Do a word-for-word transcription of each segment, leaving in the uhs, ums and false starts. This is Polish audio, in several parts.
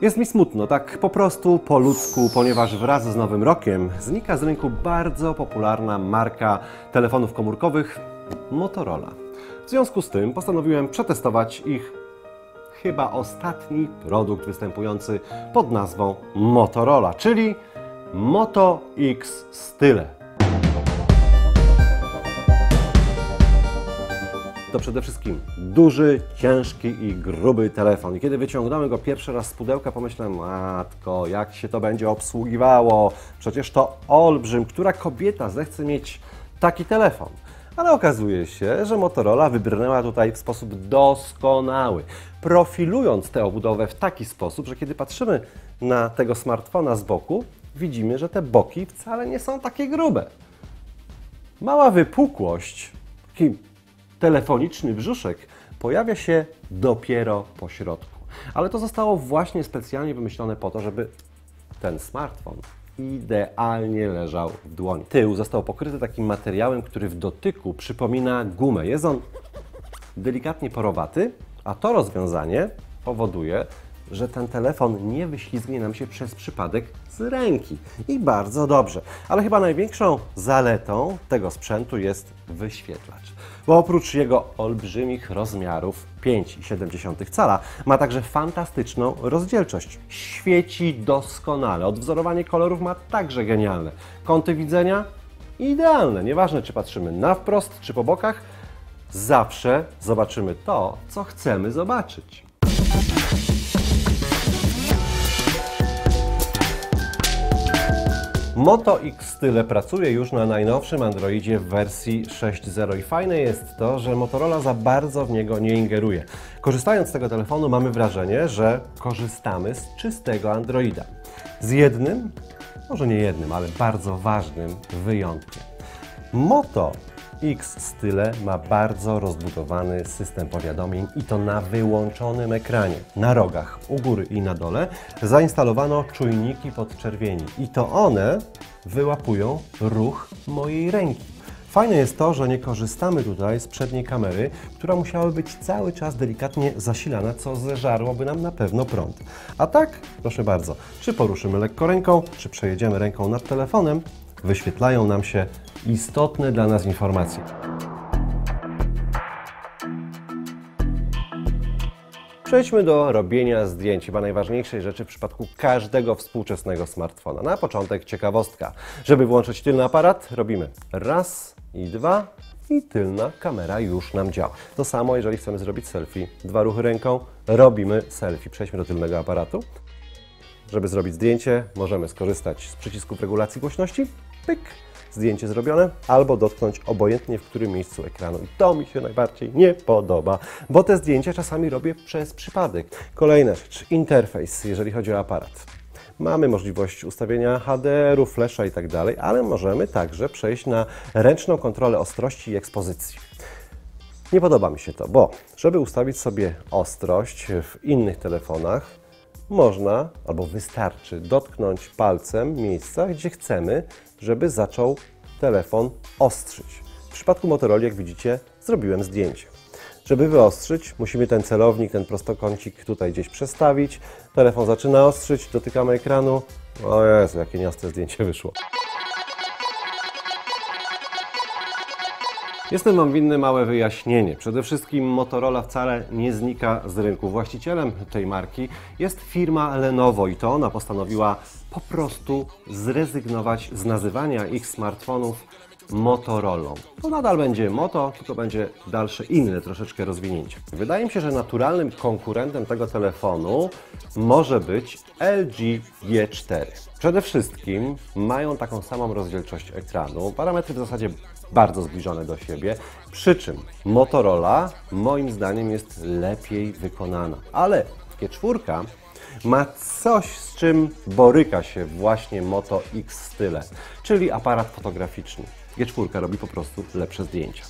Jest mi smutno, tak po prostu, po ludzku, ponieważ wraz z nowym rokiem znika z rynku bardzo popularna marka telefonów komórkowych Motorola. W związku z tym postanowiłem przetestować ich chyba ostatni produkt występujący pod nazwą Motorola, czyli Moto X Style. To przede wszystkim duży, ciężki i gruby telefon. I kiedy wyciągnąłem go pierwszy raz z pudełka, pomyślałem, matko, jak się to będzie obsługiwało. Przecież to olbrzym, która kobieta zechce mieć taki telefon. Ale okazuje się, że Motorola wybrnęła tutaj w sposób doskonały, profilując tę obudowę w taki sposób, że kiedy patrzymy na tego smartfona z boku, widzimy, że te boki wcale nie są takie grube. Mała wypukłość, taki telefoniczny brzuszek pojawia się dopiero po środku. Ale to zostało właśnie specjalnie wymyślone po to, żeby ten smartfon idealnie leżał w dłoni. Tył został pokryty takim materiałem, który w dotyku przypomina gumę. Jest on delikatnie porowaty, a to rozwiązanie powoduje, że ten telefon nie wyślizgnie nam się przez przypadek z ręki. I bardzo dobrze. Ale chyba największą zaletą tego sprzętu jest wyświetlacz. Bo oprócz jego olbrzymich rozmiarów pięć przecinek siedem cala ma także fantastyczną rozdzielczość. Świeci doskonale. Odwzorowanie kolorów ma także genialne. Kąty widzenia idealne. Nieważne, czy patrzymy na wprost, czy po bokach, zawsze zobaczymy to, co chcemy zobaczyć. Moto X Style pracuje już na najnowszym Androidzie w wersji sześć zero i fajne jest to, że Motorola za bardzo w niego nie ingeruje. Korzystając z tego telefonu mamy wrażenie, że korzystamy z czystego Androida. Z jednym, może nie jednym, ale bardzo ważnym wyjątkiem. Moto X Style ma bardzo rozbudowany system powiadomień i to na wyłączonym ekranie. Na rogach, u góry i na dole zainstalowano czujniki podczerwieni i to one wyłapują ruch mojej ręki. Fajne jest to, że nie korzystamy tutaj z przedniej kamery, która musiała być cały czas delikatnie zasilana, co zeżarłoby nam na pewno prąd. A tak, proszę bardzo, czy poruszymy lekko ręką, czy przejedziemy ręką nad telefonem, wyświetlają nam się istotne dla nas informacje. Przejdźmy do robienia zdjęć, chyba najważniejszej rzeczy w przypadku każdego współczesnego smartfona. Na początek ciekawostka. Żeby włączyć tylny aparat, robimy raz i dwa i tylna kamera już nam działa. To samo, jeżeli chcemy zrobić selfie. Dwa ruchy ręką, robimy selfie. Przejdźmy do tylnego aparatu. Żeby zrobić zdjęcie, możemy skorzystać z przycisków regulacji głośności. Pyk. Zdjęcie zrobione, albo dotknąć obojętnie w którym miejscu ekranu. I to mi się najbardziej nie podoba, bo te zdjęcia czasami robię przez przypadek. Kolejna rzecz, interfejs, jeżeli chodzi o aparat. Mamy możliwość ustawienia H D R u, flesza i tak dalej, ale możemy także przejść na ręczną kontrolę ostrości i ekspozycji. Nie podoba mi się to, bo żeby ustawić sobie ostrość w innych telefonach, można albo wystarczy dotknąć palcem miejsca, gdzie chcemy, żeby zaczął telefon ostrzyć. W przypadku Motoroli, jak widzicie, zrobiłem zdjęcie. Żeby wyostrzyć, musimy ten celownik, ten prostokącik tutaj gdzieś przestawić. Telefon zaczyna ostrzyć, dotykamy ekranu. O Jezu, jakie niastre zdjęcie wyszło. Jestem Wam winny małe wyjaśnienie. Przede wszystkim Motorola wcale nie znika z rynku. Właścicielem tej marki jest firma Lenovo i to ona postanowiła po prostu zrezygnować z nazywania ich smartfonów Motorolą. To nadal będzie Moto, tylko będzie dalsze inne troszeczkę rozwinięcie. Wydaje mi się, że naturalnym konkurentem tego telefonu może być L G G cztery. Przede wszystkim mają taką samą rozdzielczość ekranu, parametry w zasadzie bardzo zbliżone do siebie, przy czym Motorola moim zdaniem jest lepiej wykonana, ale G cztery ma coś, z czym boryka się właśnie Moto X Style, czyli aparat fotograficzny. G cztery robi po prostu lepsze zdjęcia.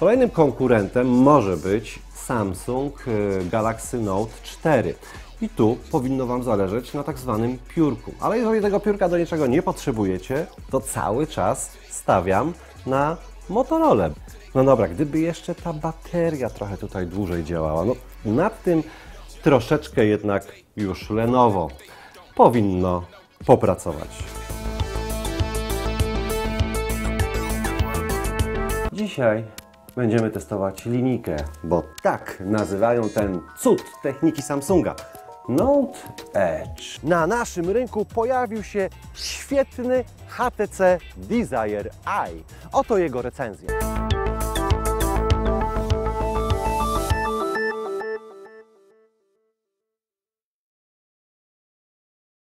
Kolejnym konkurentem może być Samsung Galaxy Note cztery. I tu powinno Wam zależeć na tak zwanym piórku. Ale jeżeli tego piórka do niczego nie potrzebujecie, to cały czas stawiam na Motorolę. No dobra, gdyby jeszcze ta bateria trochę tutaj dłużej działała, no nad tym troszeczkę jednak już Lenovo powinno popracować. Dzisiaj będziemy testować linijkę, bo tak nazywają ten cud techniki Samsunga. Note Edge. Na naszym rynku pojawił się świetny H T C Desire Eye. Oto jego recenzja.